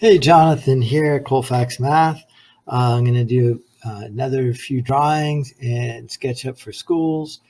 Hey, Jonathan here, Colfax Math. I'm going to do another few drawings and SketchUp for schools.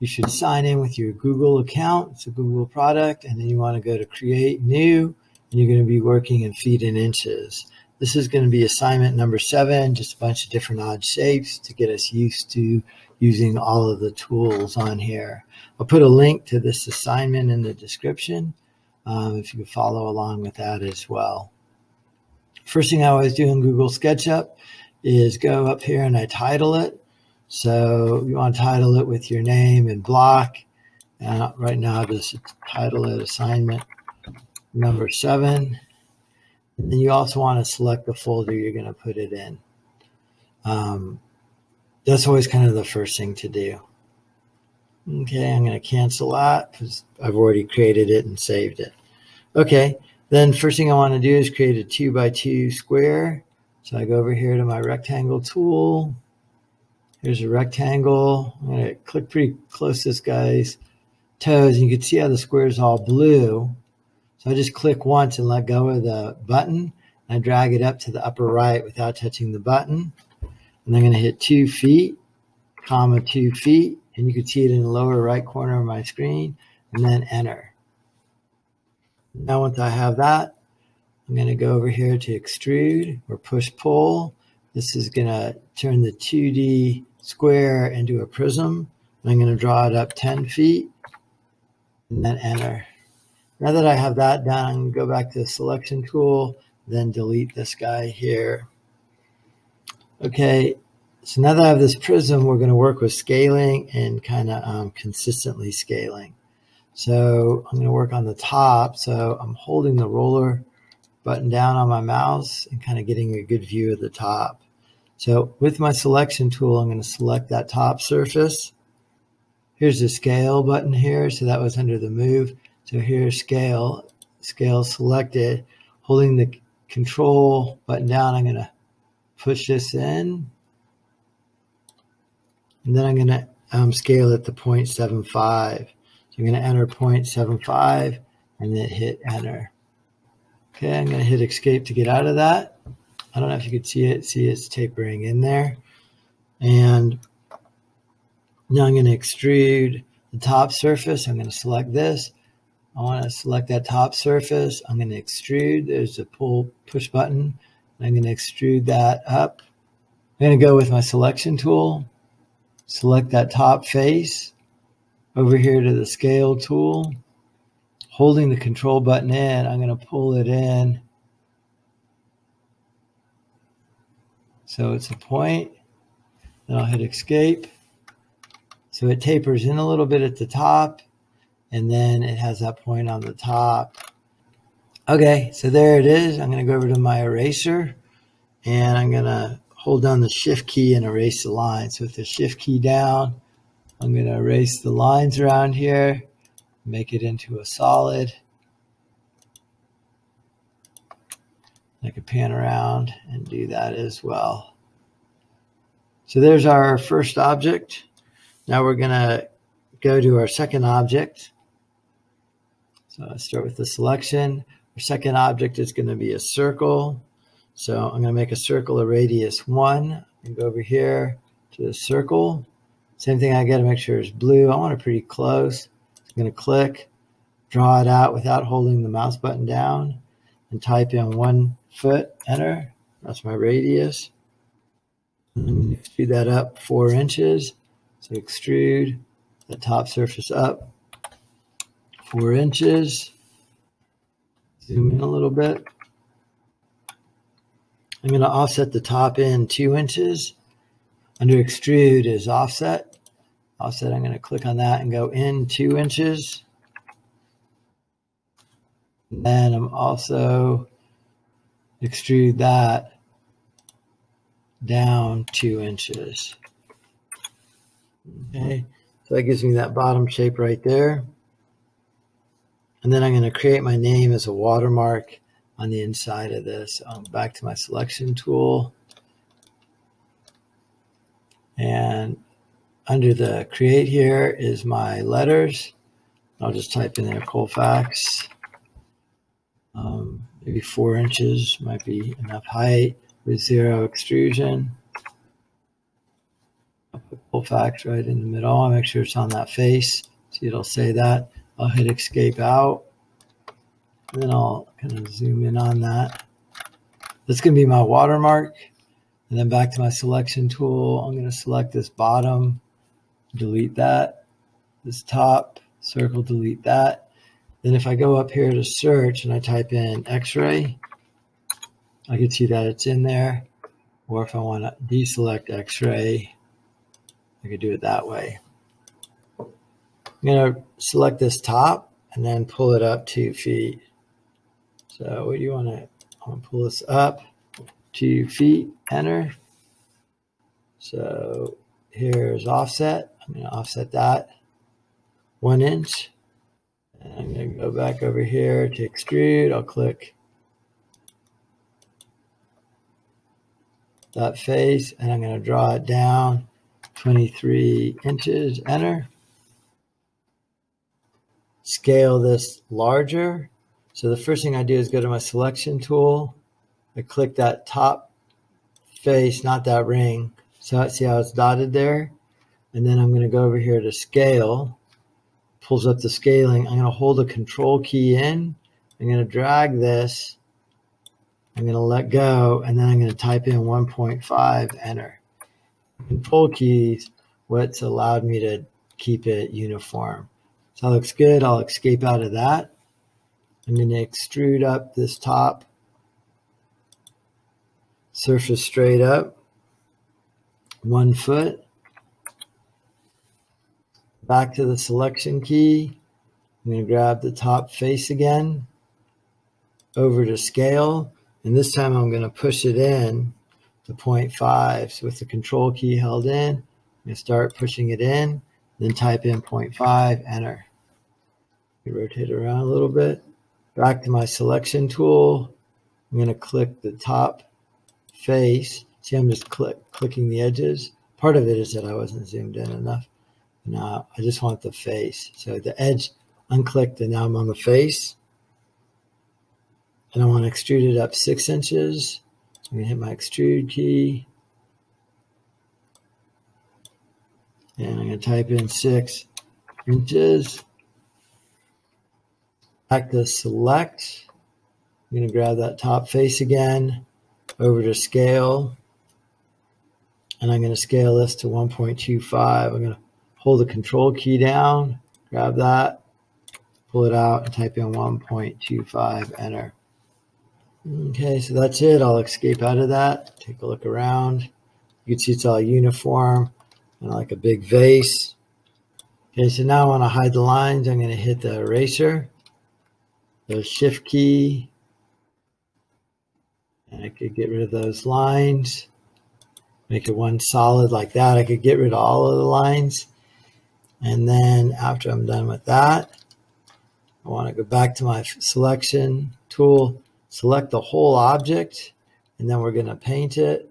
You should sign in with your Google account. It's a Google product. And then you want to go to Create New, and you're going to be working in feet and inches. This is going to be assignment number 7, just a bunch of different odd shapes to get us used to using all of the tools on here. I'll put a link to this assignment in the description if you can follow along with that as well. First thing I always do in Google SketchUp is go up here and I title it. So you want to title it with your name and block. Right now, I'll just title it assignment number 7. And you also want to select the folder you're going to put it in. That's always kind of the first thing to do. Okay, I'm going to cancel that because I've already created it and saved it. Okay, then first thing I want to do is create a 2 by 2 square. So I go over here to my rectangle tool. Here's a rectangle. I'm going to click pretty close to this guy's toes. And you can see how the square is all blue. So I just click once and let go of the button. And I drag it up to the upper right without touching the button. And I'm going to hit 2 feet, comma 2 feet. And you can see it in the lower right corner of my screen. And then enter. Now once I have that, I'm going to go over here to extrude or push-pull. This is going to turn the 2D square into a prism. And I'm going to draw it up 10 feet. And then enter. Now that I have that done, I'm going to go back to the selection tool, then delete this guy here. Okay, so now that I have this prism, we're going to work with scaling and kind of consistently scaling. So I'm going to work on the top. So I'm holding the roller button down on my mouse and kind of getting a good view of the top. So with my selection tool, I'm going to select that top surface. Here's the scale button here. So that was under the move. So here's scale selected. Holding the control button down, I'm going to push this in. And then I'm going to scale it to 0.75. So I'm going to enter 0.75 and then hit enter. Okay, I'm going to hit escape to get out of that. I don't know if you can see it. See, it's tapering in there. And now I'm going to extrude the top surface. I'm going to select this. I want to select that top surface. I'm going to extrude. There's a push button. I'm going to extrude that up. I'm going to go with my selection tool. Select that top face. Over here to the scale tool. Holding the control button in, I'm going to pull it in. So it's a point. Then I'll hit escape. So it tapers in a little bit at the top. And then it has that point on the top. Okay, so there it is. I'm going to go over to my eraser. And I'm going to hold down the shift key and erase the line. So with the shift key down, I'm going to erase the lines around here. Make it into a solid. I can pan around and do that as well. So there's our first object. Now we're going to go to our second object. So I'll start with the selection. Our second object is going to be a circle. So I'm going to make a circle of radius 1. And go over here to the circle. Same thing, I got to make sure it's blue. I want it pretty close. So I'm going to click, draw it out without holding the mouse button down, and type in 1 foot, enter. That's my radius. I'm going to extrude that up 4 inches. So extrude the top surface up 4 inches. Zoom in a little bit. I'm going to offset the top end 2 inches. Under extrude is offset. Offset, I'm going to click on that and go in 2 inches. And then I'm also extrude that down 2 inches. Okay, so that gives me that bottom shape right there. And then I'm going to create my name as a watermark on the inside of this. I'm back to my selection tool. And under the create here is my letters. I'll just type in there Colfax. maybe 4 inches might be enough height with zero extrusion. I'll put Colfax right in the middle. I'll make sure it's on that face. See, it'll say that. I'll hit escape out. And then I'll kind of zoom in on that. That's going to be my watermark. And then back to my selection tool, I'm going to select this bottom, delete that. This top, circle, delete that. Then if I go up here to search and I type in X-ray, I can see that it's in there. Or if I want to deselect X-ray, I could do it that way. I'm going to select this top and then pull it up 2 feet. So what do you want to, I'm going to pull this up 2 feet, enter. So here's offset. I'm going to offset that 1 inch. And I'm going to go back over here to extrude. I'll click that face and I'm going to draw it down 23 inches, enter. Scale this larger. So the first thing I do is go to my selection tool. I click that top face, not that ring. So see how it's dotted there? And then I'm going to go over here to scale. Pulls up the scaling. I'm going to hold the control key in. I'm going to drag this. I'm going to let go. And then I'm going to type in 1.5, enter. Control keys, what's allowed me to keep it uniform. So that looks good. I'll escape out of that. I'm going to extrude up this top surface straight up 1 foot. Back to the selection key. I'm going to grab the top face again, over to scale, and this time I'm going to push it in to 0.5. So with the control key held in, I'm going to start pushing it in, then type in 0.5, enter. Rotate it around a little bit. Back to my selection tool. I'm going to click the top face. See, I'm just clicking the edges. Part of it is that I wasn't zoomed in enough. Now I just want the face. So the edge unclicked and now I'm on the face. And I want to extrude it up 6 inches. I'm going to hit my extrude key. And I'm going to type in 6 inches. Back to select. I'm going to grab that top face again, over to scale, and I'm going to scale this to 1.25. I'm going to hold the control key down, grab that, pull it out, and type in 1.25, enter. Okay, so that's it. I'll escape out of that. Take a look around. You can see it's all uniform and like a big vase. Okay, so now I want to hide the lines. I'm going to hit the eraser. The shift key, and I could get rid of those lines, make it one solid like that. I could get rid of all of the lines. And then after I'm done with that, I want to go back to my selection tool, select the whole object, and then we're going to paint it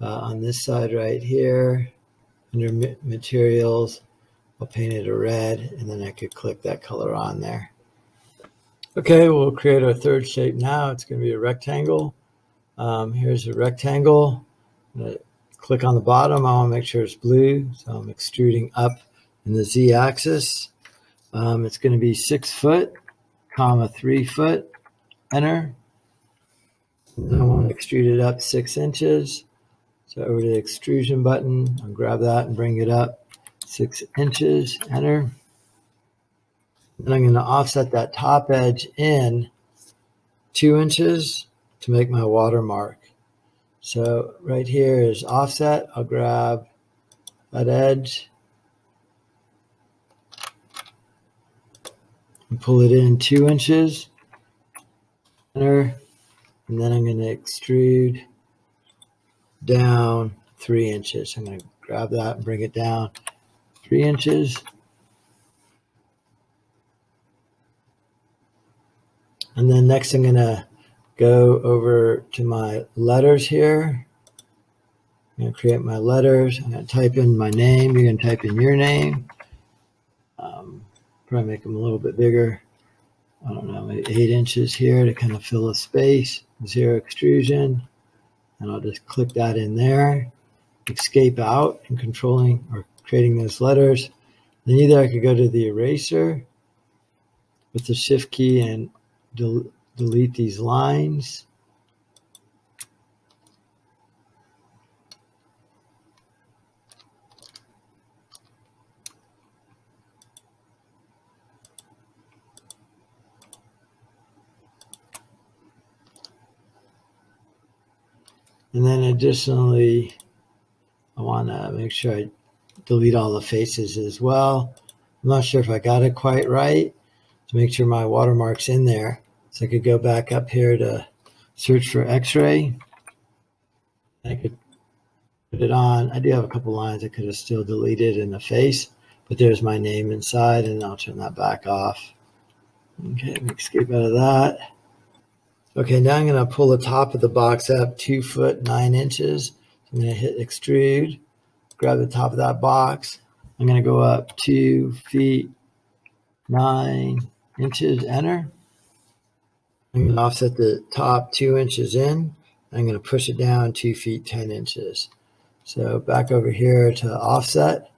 on this side right here under materials. I'll paint it a red, and then I could click that color on there. Okay, we'll create our third shape now. It's going to be a rectangle. Here's a rectangle. I'm going to click on the bottom. I want to make sure it's blue, so I'm extruding up in the z-axis. It's going to be 6 foot, 3 foot, enter. And I want to extrude it up 6 inches. So over to the extrusion button, I'll grab that and bring it up 6 inches, enter. And I'm going to offset that top edge in 2 inches to make my watermark. So right here is offset. I'll grab that edge and pull it in 2 inches. Enter. And then I'm going to extrude down 3 inches. I'm going to grab that and bring it down 3 inches. And then next I'm going to go over to my letters here. I'm going to create my letters. I'm going to type in my name. You're going to type in your name. Probably make them a little bit bigger. I don't know, maybe 8 inches here to kind of fill a space, zero extrusion. And I'll just click that in there, escape out and controlling or creating those letters. Then either I could go to the eraser with the shift key and delete these lines. And then additionally, I want to make sure I delete all the faces as well. I'm not sure if I got it quite right, so make sure my watermark's in there. So I could go back up here to search for X-ray. I could put it on. I do have a couple lines I could have still deleted in the face, but there's my name inside, and I'll turn that back off. Okay, escape out of that. Okay, now I'm going to pull the top of the box up 2 foot 9 inches. I'm going to hit extrude, grab the top of that box. I'm going to go up 2 feet 9 inches, enter. I'm going to offset the top 2 inches in. I'm going to push it down 2 feet 10 inches. So back over here to offset.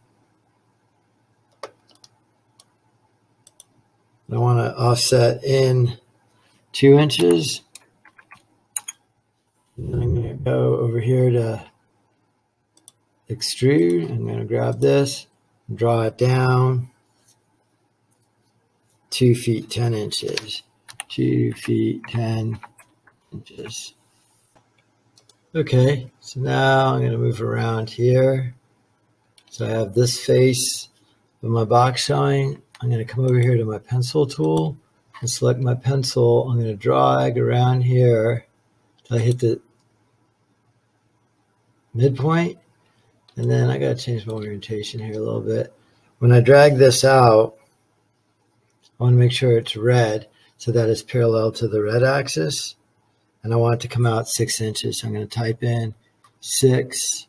I want to offset in 2 inches. And then I'm going to go over here to extrude. I'm going to grab this, draw it down 2 feet 10 inches. 2 feet 10 inches. Okay, so now I'm going to move around here. So I have this face of my box showing. I'm going to come over here to my pencil tool and select my pencil. I'm going to drag around here till I hit the midpoint, and then I got to change my orientation here a little bit. When I drag this out, I want to make sure it's red so that it's parallel to the red axis, and I want it to come out 6 inches. So I'm going to type in 6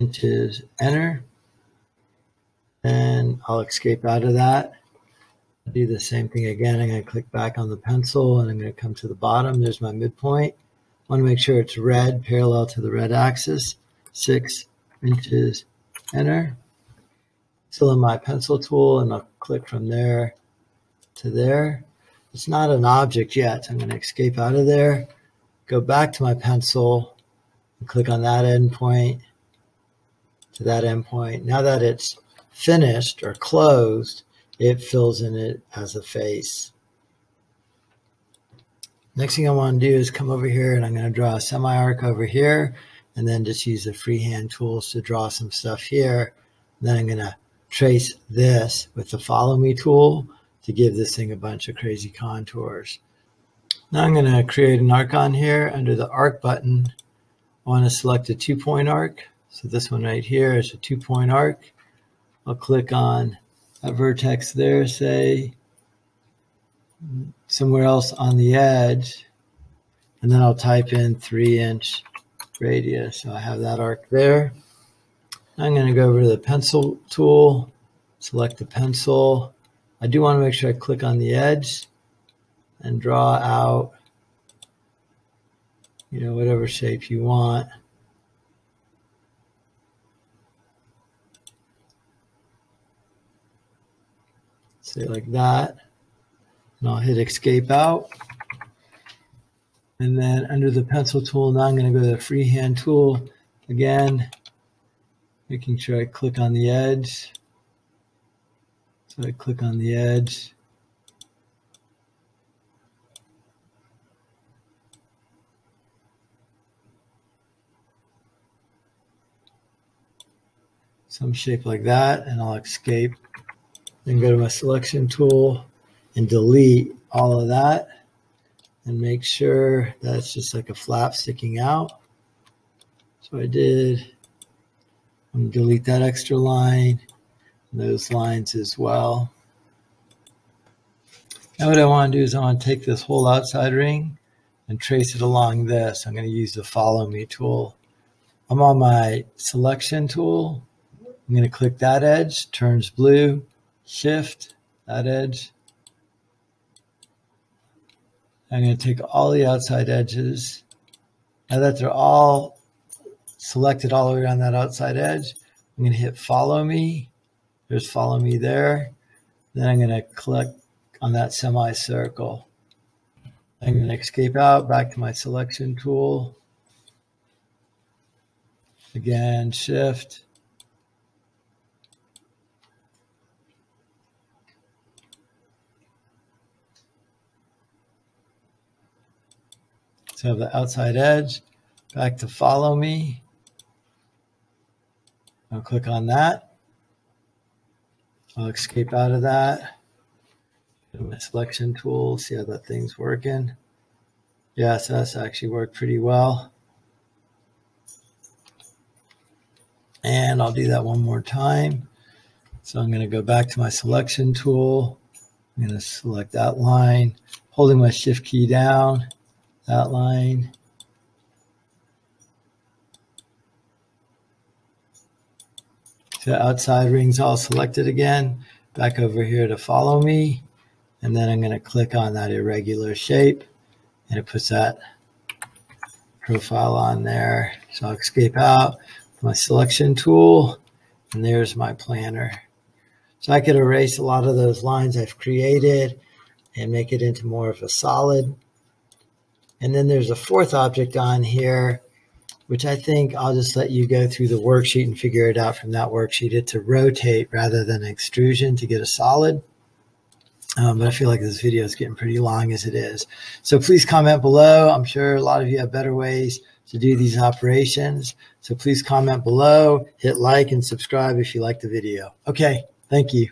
inches, enter, and I'll escape out of that. I'll do the same thing again. I'm going to click back on the pencil, and I'm going to come to the bottom. There's my midpoint. I want to make sure it's red, parallel to the red axis, 6 inches, enter. Still in my pencil tool, and I'll click from there to there. It's not an object yet, so I'm going to escape out of there, go back to my pencil, and click on that endpoint to that endpoint. Now that it's finished or closed, it fills in it as a face. Next thing I want to do is come over here, and I'm going to draw a semi-arc over here, and then just use the freehand tools to draw some stuff here. And then I'm going to trace this with the Follow Me tool to give this thing a bunch of crazy contours. Now I'm going to create an arc on here. Under the arc button, I want to select a 2-point arc. So this one right here is a 2-point arc. I'll click on a vertex there, say, somewhere else on the edge, and then I'll type in 3-inch radius. So I have that arc there. I'm going to go over to the pencil tool, select the pencil. I do want to make sure I click on the edge and draw out, you know, whatever shape you want. Say like that, and I'll hit escape out. And then under the pencil tool, now I'm going to go to the freehand tool again, making sure I click on the edge. So I click on the edge. Some shape like that, and I'll escape. Then go to my selection tool and delete all of that, and make sure that's just like a flap sticking out. So I did. I'm going to delete that extra line, those lines as well. Now what I want to do is I want to take this whole outside ring and trace it along this. I'm going to use the Follow Me tool. I'm on my selection tool. I'm going to click that edge, turns blue, shift, that edge, I'm going to take all the outside edges. Now that they're all selected all the way around that outside edge, I'm going to hit follow me. There's follow me there. Then I'm going to click on that semicircle. I'm going to escape out, back to my selection tool. Again, shift. So I have the outside edge, back to follow me. I'll click on that. I'll escape out of that. Go to my selection tool, see how that thing's working. Yeah, so that's actually worked pretty well. And I'll do that one more time. So I'm going to go back to my selection tool. I'm going to select that line, holding my shift key down. That line. So outside rings all selected again. Back over here to follow me. And then I'm going to click on that irregular shape. And it puts that profile on there. So I'll escape out with my selection tool. And there's my planner. So I could erase a lot of those lines I've created and make it into more of a solid. And then there's a fourth object on here, which I think I'll just let you go through the worksheet and figure it out from that worksheet. It's a rotate rather than extrusion to get a solid. But I feel like this video is getting pretty long as it is. So please comment below. I'm sure a lot of you have better ways to do these operations. So please comment below, hit like and subscribe if you like the video. Okay, thank you.